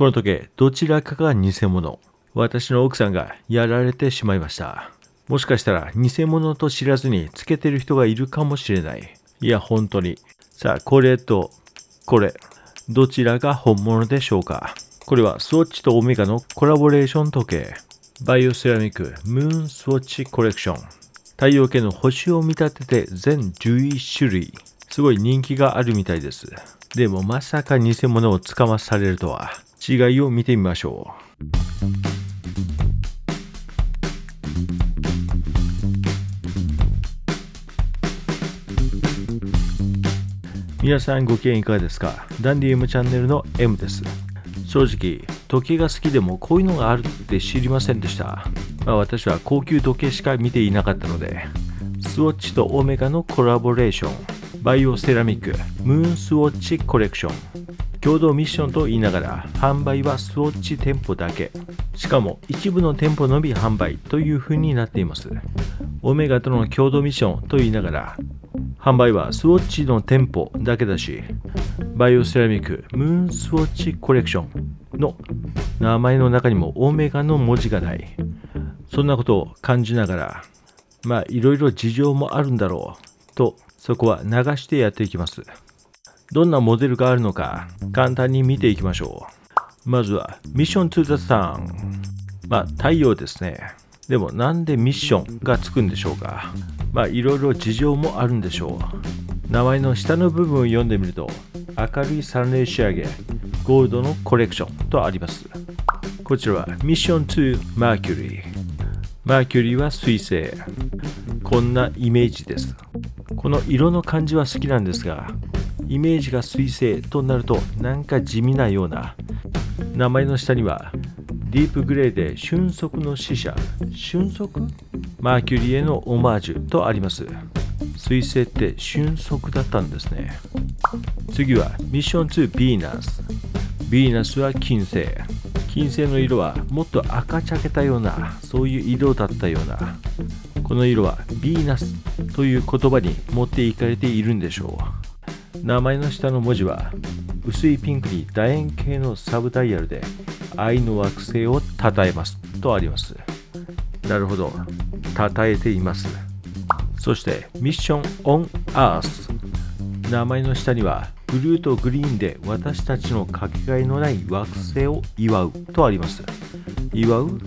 この時計どちらかが偽物。私の奥さんがやられてしまいました。もしかしたら偽物と知らずにつけてる人がいるかもしれない。いや、本当に。さあ、これとこれ。どちらが本物でしょうか。これはスウォッチとオメガのコラボレーション時計。バイオセラミックムーンスウォッチコレクション。太陽系の星を見立てて全11種類。すごい人気があるみたいです。でもまさか偽物を捕まされるとは。違いを見てみましょう。皆さんご機嫌いかがですか？ダンディ M チャンネルの M です。正直、時計が好きでもこういうのがあるって知りませんでした。まあ、私は高級時計しか見ていなかったので、スウォッチとオメガのコラボレーション、バイオセラミック、ムーンスウォッチコレクション、共同ミッションと言いながら、販売はスウォッチ店舗だけ。しかも一部の店舗のみ販売という風になっています。オメガとの共同ミッションと言いながら、販売はスウォッチの店舗だけだし、バイオセラミックムーンスウォッチコレクションの名前の中にもオメガの文字がない。そんなことを感じながら、まあいろいろ事情もあるんだろうと、そこは流してやっていきます。どんなモデルがあるのか簡単に見ていきましょう。まずはミッショントゥザサン。まあ太陽ですね。でもなんでミッションがつくんでしょうか。まあいろいろ事情もあるんでしょう。名前の下の部分を読んでみると、明るい散麗仕上げゴールドのコレクションとあります。こちらはミッション2マーキュリー。マーキュリーは水星。こんなイメージです。この色の感じは好きなんですが、イメージが水星となるとなんか地味なような。名前の下にはディープグレーで瞬足の使者、瞬足マーキュリーへのオマージュとあります。彗星って瞬足だったんですね。次はミッション2ヴィーナス。ヴィーナスは金星。金星の色はもっと赤茶けたような、そういう色だったような。この色はヴィーナスという言葉に持っていかれているんでしょう。名前の下の文字は薄いピンクに楕円形のサブダイヤルで愛の惑星をたたえますとあります。なるほど、たたえています。そしてミッションオンアース。名前の下にはブルーとグリーンで私たちのかけがえのない惑星を祝うとあります。祝う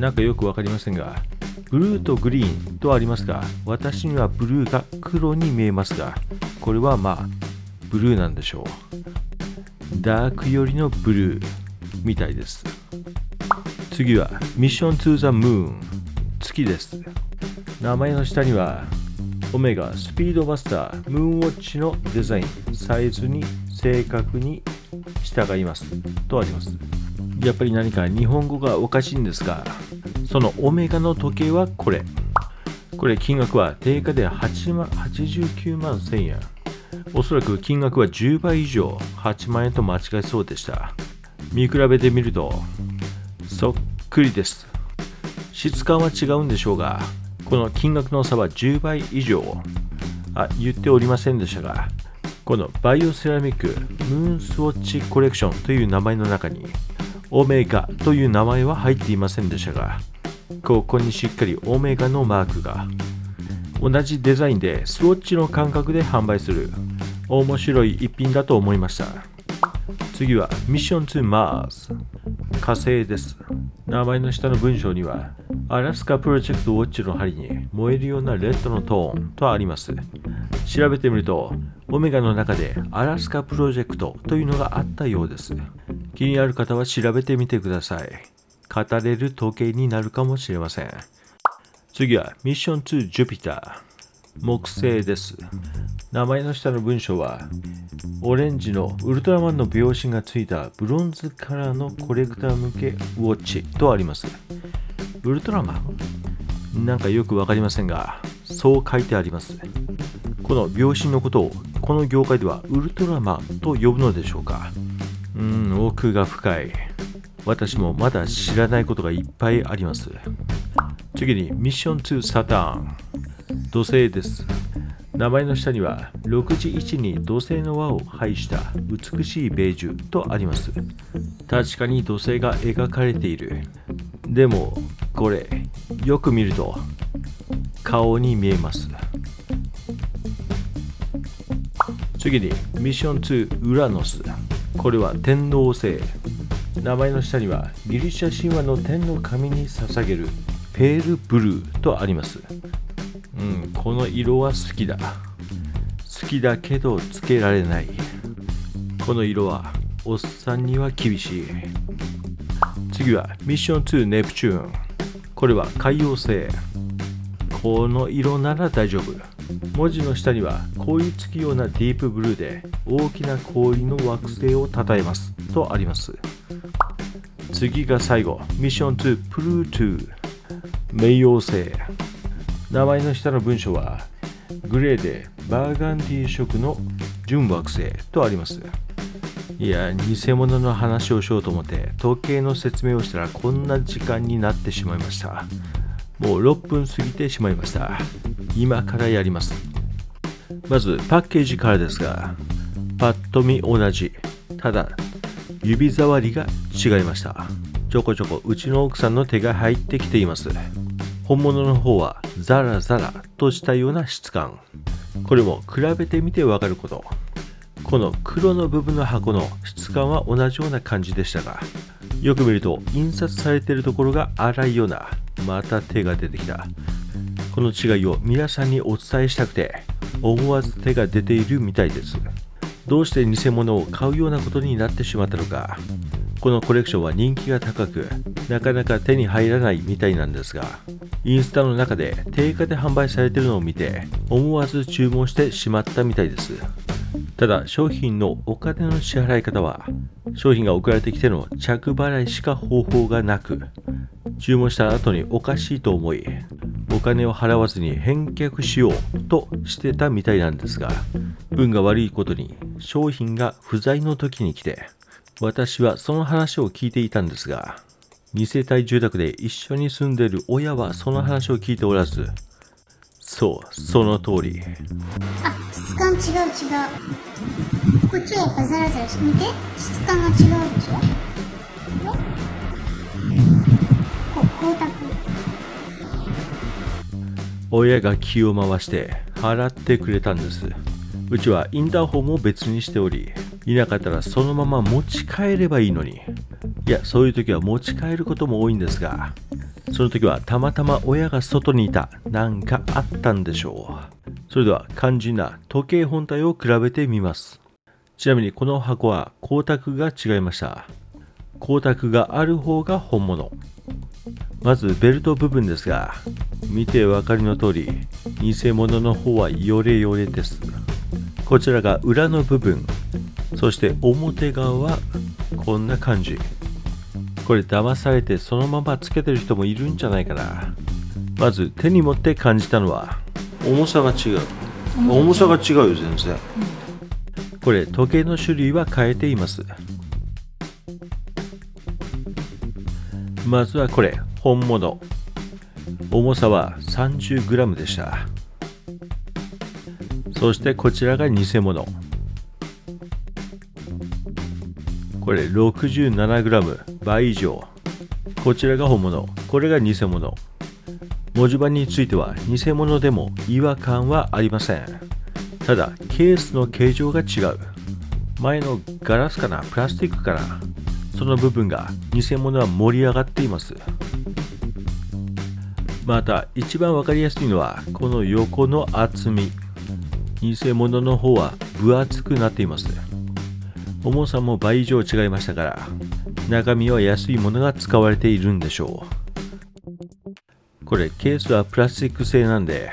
なんかよく分かりませんが、ブルーとグリーンとありますが、私にはブルーが黒に見えますが、これはまあブルーなんでしょう。ダーク寄りのブルーみたいです。次はミッショントゥザムーン。月です。名前の下にはオメガスピードバスタームーンウォッチのデザインサイズに正確に従いますとあります。やっぱり何か日本語がおかしいんですが、そのオメガの時計はこれ。これ金額は定価で89万1000円。おそらく金額は10倍以上8万円と間違えそうでした。見比べてみるとそっくりです。質感は違うんでしょうが、この金額の差は10倍以上。あ、言っておりませんでしたが、このバイオセラミックムーンスウォッチコレクションという名前の中にオメガという名前は入っていませんでしたが、ここにしっかりオメガのマークが。同じデザインでスウォッチの感覚で販売する面白い一品だと思いました。次はミッション2マース。火星です。名前の下の文章にはアラスカプロジェクトウォッチの針に燃えるようなレッドのトーンとあります。調べてみるとオメガの中でアラスカプロジェクトというのがあったようです。気になる方は調べてみてください。語れる時計になるかもしれません。次はミッション2ジュピター。木星です。名前の下の文章はオレンジのウルトラマンの秒針がついたブロンズカラーのコレクター向けウォッチとあります。ウルトラマンなんかよく分かりませんが、そう書いてあります。この秒針のことをこの業界ではウルトラマンと呼ぶのでしょうか。奥が深い。私もまだ知らないことがいっぱいあります。次にミッション2サターン。土星です。名前の下には6字位置に土星の輪を配した美しいベージュとあります。確かに土星が描かれている。でもこれよく見ると顔に見えます。次にミッション2ウラノス。これは天王星。名前の下にはギリシャ神話の天の神に捧げるペールブルーとあります。この色は好きだ。好きだけどつけられない。この色はおっさんには厳しい。次はミッション2ネプチューン。これは海王星。この色なら大丈夫。文字の下には氷つくようなディープブルーで大きな氷の惑星をたたえますとあります。次が最後ミッション2プルートゥー。冥王星。名前の下の文章はグレーでバーガンディ色の純惑星とあります。いや、偽物の話をしようと思って時計の説明をしたらこんな時間になってしまいました。もう6分過ぎてしまいました。今からやります。まずパッケージからですが、パッと見同じ。ただ指触りが違いました。ちょこちょこうちの奥さんの手が入ってきています。本物の方はザラザラとしたような質感。これも比べてみてわかること。この黒の部分の箱の質感は同じような感じでしたが、よく見ると印刷されているところが粗いような。また手が出てきた。この違いを皆さんにお伝えしたくて思わず手が出ているみたいです。どうして偽物を買うようなことになってしまったのか。このコレクションは人気が高くなかなか手に入らないみたいなんですが、インスタの中で定価で販売されているのを見て思わず注文してしまったみたいです。ただ商品のお金の支払い方は商品が送られてきての着払いしか方法がなく、注文した後におかしいと思いお金を払わずに返却しようとしてたみたいなんですが、運が悪いことに商品が不在の時に来て、私はその話を聞いていたんですが、2世帯住宅で一緒に住んでいる親はその話を聞いておらず、そう、その通り。あ、質感違う違う。こっちはやっぱザラザラしてみて、質感が違うでしょ。光沢。親が気を回して払ってくれたんです。うちはインターホンも別にしており、いなかったらそのまま持ち帰ればいいのに。いや、そういう時は持ち帰ることも多いんですが、その時はたまたま親が外にいた。なんかあったんでしょう。それでは肝心な時計本体を比べてみます。ちなみにこの箱は光沢が違いました。光沢がある方が本物。まずベルト部分ですが、見てわかりの通り偽物の方はヨレヨレです。こちらが裏の部分、そして表側はこんな感じ。これ騙されてそのままつけてる人もいるんじゃないかな。まず手に持って感じたのは重さが違う。重さが違うよ全然。これ時計の種類は変えています。まずはこれ本物。重さは 30g でした。そしてこちらが偽物。これ 67g 倍以上。こちらが本物、これが偽物。文字盤については偽物でも違和感はありません。ただケースの形状が違う。前のガラスかな、プラスチックかな、その部分が偽物は盛り上がっています。また一番分かりやすいのはこの横の厚み。偽物の方は分厚くなっています。重さも倍以上違いましたから、中身は安いものが使われているんでしょう。これケースはプラスチック製なんで、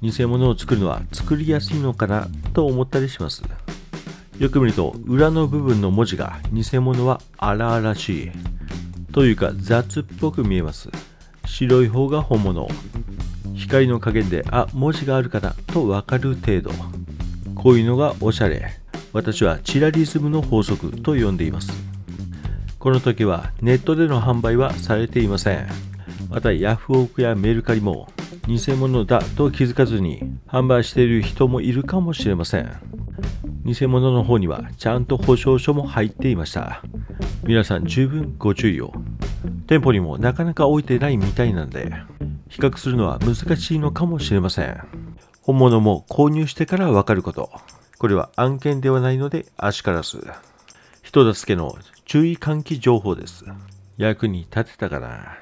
偽物を作るのは作りやすいのかなと思ったりします。よく見ると裏の部分の文字が偽物は荒々しいというか雑っぽく見えます。白い方が本物。光の加減であ、文字があるかなと分かる程度。こういうのがおしゃれ。私はチラリズムの法則と呼んでいます。この時計はネットでの販売はされていません。またヤフオクやメルカリも偽物だと気づかずに販売している人もいるかもしれません。偽物の方にはちゃんと保証書も入っていました。皆さん十分ご注意を。店舗にもなかなか置いてないみたいなんで、比較するのは難しいのかもしれません。本物も購入してからわかること。これは案件ではないので、あしからず。人助けの注意喚起情報です。役に立てたかな。